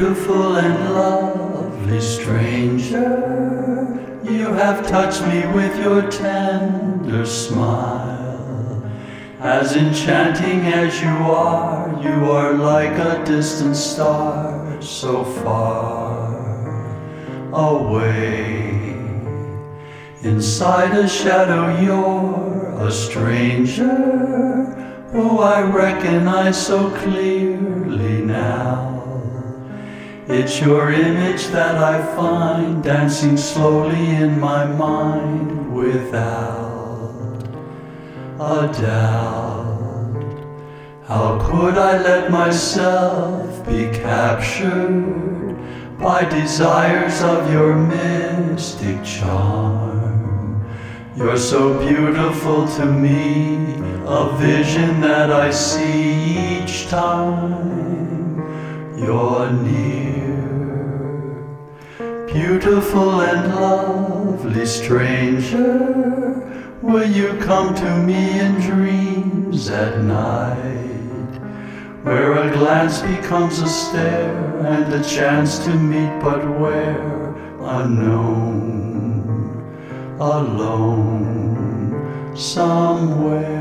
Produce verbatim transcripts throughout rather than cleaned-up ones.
beautiful and lovely stranger, you have touched me with your tender smile. As enchanting as you are, you are like a distant star, so far away. Inside a shadow you're a stranger, who I recognize so clearly now. It's your image that I find dancing slowly in my mind without a doubt. How could I let myself be captured by desires of your mystic charm? You're so beautiful to me, a vision that I see each time you're near. Beautiful and lovely stranger, will you come to me in dreams at night, where a glance becomes a stare and a chance to meet, but where unknown, alone, somewhere.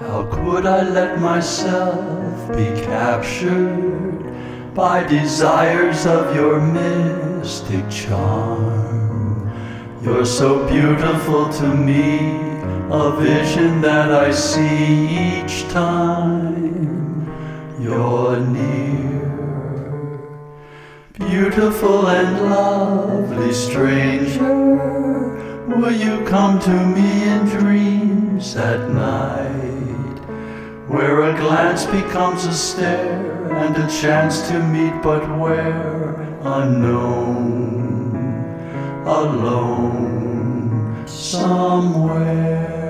How could I let myself be captured by desires of your mystic charm? You're so beautiful to me, a vision that I see each time you're near. Beautiful and lovely stranger, will you come to me in dreams at night, where a glance becomes a stare and a chance to meet, but where unknown, alone, somewhere.